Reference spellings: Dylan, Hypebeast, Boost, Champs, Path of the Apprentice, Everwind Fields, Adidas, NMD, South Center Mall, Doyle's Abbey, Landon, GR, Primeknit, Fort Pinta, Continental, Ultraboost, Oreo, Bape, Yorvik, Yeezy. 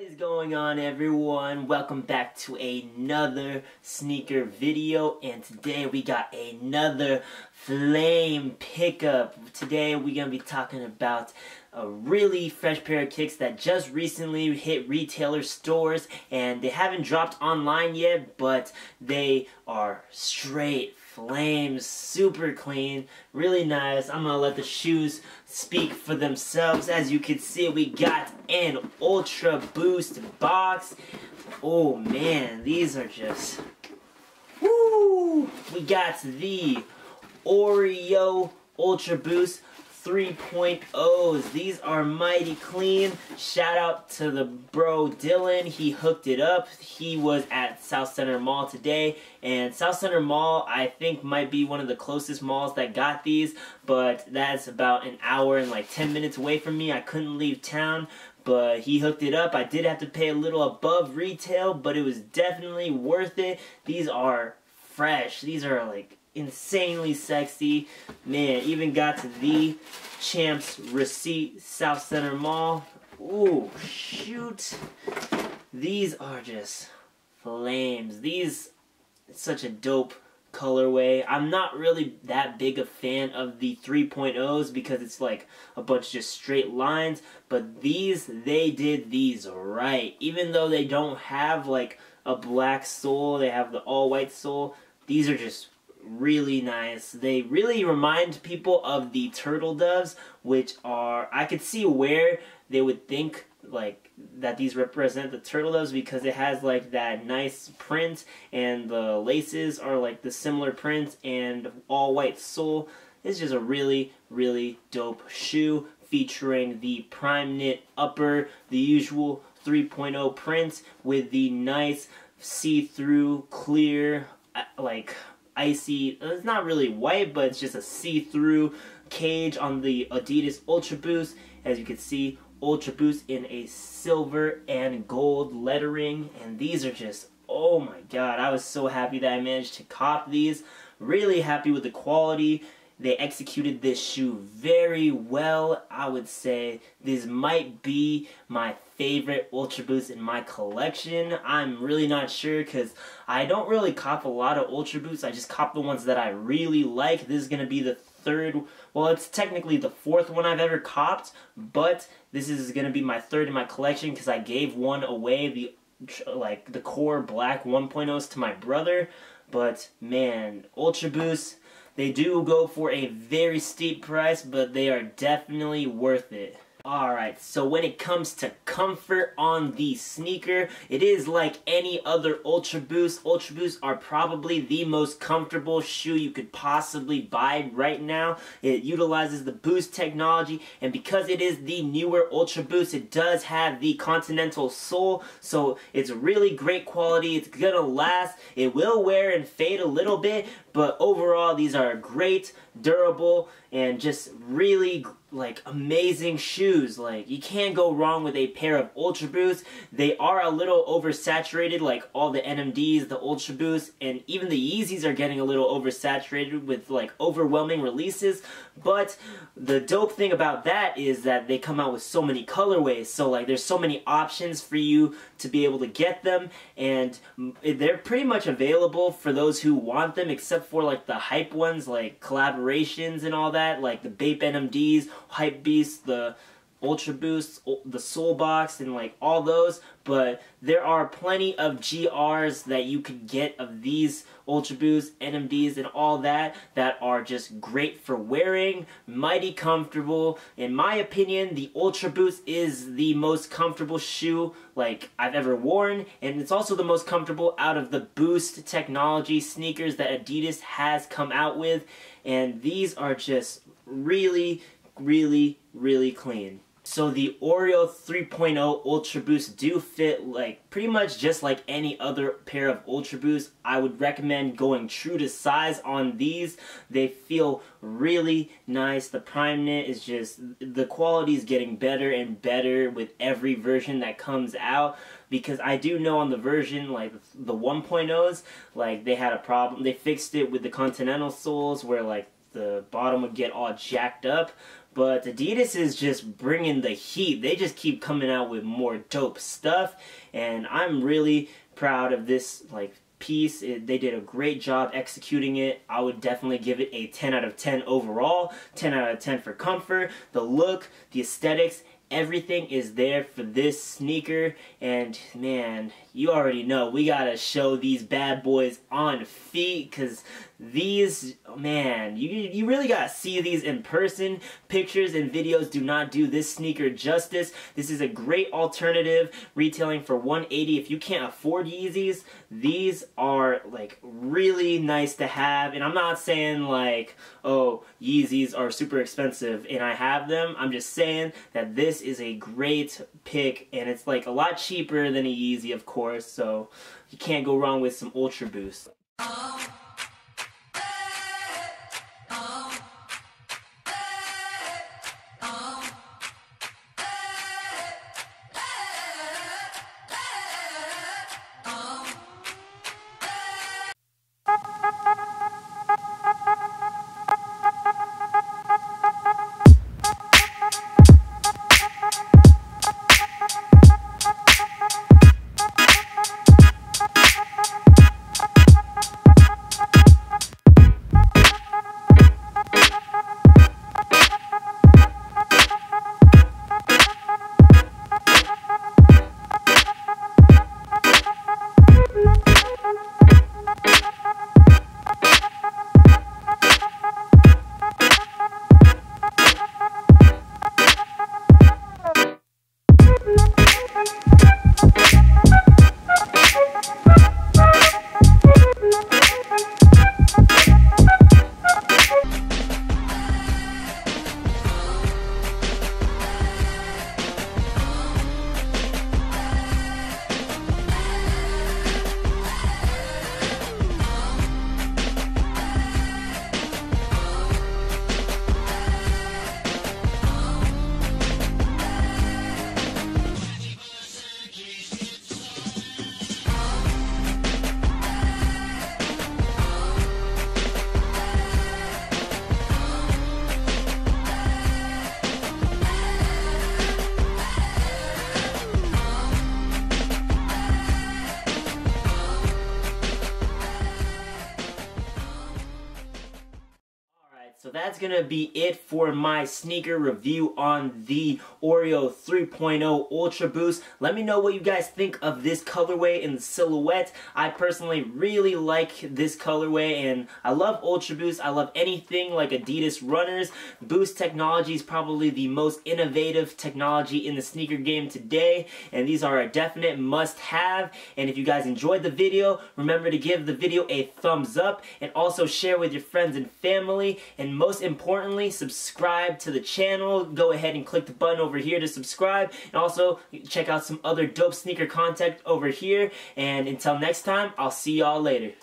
What is going on, everyone? Welcome back to another sneaker video, and today we got another flame pickup. Today we're gonna be talking about a really fresh pair of kicks that just recently hit retailer stores, and they haven't dropped online yet, but they are straight flames, super clean, really nice. I'm gonna let the shoes speak for themselves. As you can see, we got an Ultraboost box. Oh man, these are just woo! We got the Oreo Ultraboost 3.0s. These are mighty clean. Shout out to the bro Dylan. He hooked it up. He was at South Center Mall today, and South Center Mall I think might be one of the closest malls that got these, but that's about an hour and like 10 minutes away from me. I couldn't leave town, but he hooked it up. I did have to pay a little above retail, but it was definitely worth it. These are fresh. These are like insanely sexy, man. Even got to the Champs receipt, South Center Mall. Ooh, shoot, these are just flames. These, it's such a dope colorway. I'm not really that big a fan of the 3.0s because it's like a bunch of just straight lines, but these, they did these right. Even though they don't have like a black sole, they have the all white sole. These are just really nice. They really remind people of the turtle doves, which are, I could see where they would think like that these represent the turtle doves because it has like that nice print, and the laces are like the similar print, and all white sole. It's just a really, really dope shoe featuring the Primeknit upper, the usual 3.0 print with the nice see-through clear, like icy, it's not really white, but it's just a see-through cage on the Adidas Ultra Boost. As you can see, Ultra Boost in a silver and gold lettering, and these are just, oh my god, I was so happy that I managed to cop these. Really happy with the quality. They executed this shoe very well. I would say this might be my favorite Ultra Boost in my collection. I'm really not sure because I don't really cop a lot of Ultra Boosts. I just cop the ones that I really like. This is going to be the third, well, it's technically the fourth one I've ever copped, but this is going to be my third in my collection because I gave one away, the like the core black 1.0s, to my brother. But man, Ultra Boost, they do go for a very steep price, but they are definitely worth it. Alright, so when it comes to comfort on the sneaker, it is like any other Ultra Boost. Ultra Boosts are probably the most comfortable shoe you could possibly buy right now. It utilizes the Boost technology, and because it is the newer Ultra Boost, it does have the Continental sole, so it's really great quality. It's gonna last. It will wear and fade a little bit, but overall these are great, durable, and just really like amazing shoes. Like, you can't go wrong with a pair of Ultra Boosts. They are a little oversaturated, like all the NMDs, the Ultra Boosts, and even the Yeezys are getting a little oversaturated with like overwhelming releases. But the dope thing about that is that they come out with so many colorways, so like there's so many options for you to be able to get them, and they're pretty much available for those who want them, except for like the hype ones, like collaborations and all that, like the Bape NMDs, Hype Beast, the Ultra Boost, the Soul Box, and like all those. But there are plenty of GRs that you could get of these Ultra Boosts, NMDs, and all that, that are just great for wearing, mighty comfortable. In my opinion, the Ultra Boost is the most comfortable shoe like I've ever worn, and it's also the most comfortable out of the Boost technology sneakers that Adidas has come out with. And these are just really, really, really clean. So the Oreo 3.0 Ultra Boost do fit like pretty much just like any other pair of Ultra Boost. I would recommend going true to size on these. They feel really nice. The Primeknit is just, the quality is getting better and better with every version that comes out, because I do know on the version like the 1.0s, like they had a problem. They fixed it with the Continental soles where like the bottom would get all jacked up, But Adidas is just bringing the heat. They just keep coming out with more dope stuff, and I'm really proud of this piece. They did a great job executing it. I would definitely give it a 10 out of 10 overall, 10 out of 10 for comfort, the look, the aesthetics. Everything is there for this sneaker, and man, you already know we gotta show these bad boys on feet, cause these, man, you really gotta see these in person. Pictures and videos do not do this sneaker justice. This is a great alternative, retailing for $180. If you can't afford Yeezys, these are really nice to have. And I'm not saying oh, Yeezys are super expensive and I have them. I'm just saying that this is a great pick, and it's a lot cheaper than a Yeezy, of course, so you can't go wrong with some Ultraboost. So that's gonna be it for my sneaker review on the Oreo 3.0 Ultra Boost. Let me know what you guys think of this colorway and the silhouette. I personally really like this colorway, and I love Ultra Boost. I love anything like Adidas runners. Boost technology is probably the most innovative technology in the sneaker game today, and these are a definite must-have. And if you guys enjoyed the video, remember to give the video a thumbs up and also share with your friends and family. And most importantly, subscribe to the channel. Go ahead and click the button over here to subscribe, and also check out some other dope sneaker content over here. And until next time, I'll see y'all later.